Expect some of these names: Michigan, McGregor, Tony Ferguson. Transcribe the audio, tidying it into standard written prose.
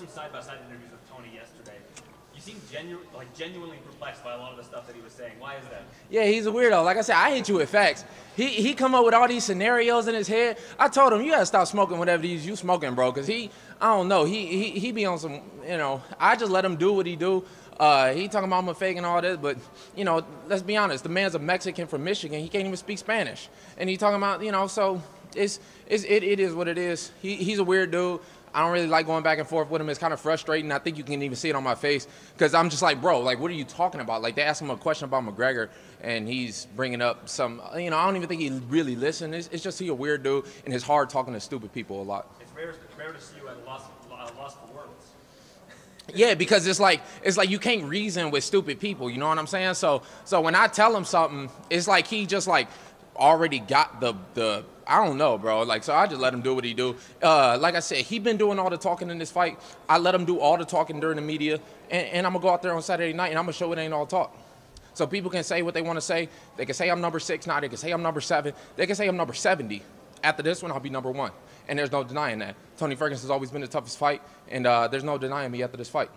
did some side-by-side interviews with Tony yesterday. You seem genuinely perplexed by a lot of the stuff that he was saying. Why is that? Yeah, he's a weirdo. Like I said, I hit you with facts. He come up with all these scenarios in his head. I told him, you gotta stop smoking whatever you smoking, bro, because I don't know, he be on some, you know, I just let him do what he do. He talking about I'm a fake and all this, but, you know, let's be honest, the man's a Mexican from Michigan. He can't even speak Spanish. And he talking about, you know, so it is what it is. He's a weird dude. I don't really like going back and forth with him. It's kind of frustrating. I think you can even see it on my face because I'm just like, bro, like, what are you talking about? Like, they asked him a question about McGregor, and he's bringing up some, you know, I don't even think he really listened. It's just he's a weird dude, and it's hard talking to stupid people a lot. It's rare to see you at loss for words. Yeah, because it's like you can't reason with stupid people. You know what I'm saying? So when I tell him something, it's like he just like already got the I don't know, bro. Like, so I just let him do what he do. Like I said, he been doing all the talking in this fight. I let him do all the talking during the media, and I'm gonna go out there on Saturday night and I'm gonna show it ain't all talk. So people can say what they want to say. They can say I'm number 6 now. They can say I'm number 7. They can say I'm number 70. After this one, I'll be number 1, and there's no denying that. Tony Ferguson has always been the toughest fight, and there's no denying me after this fight.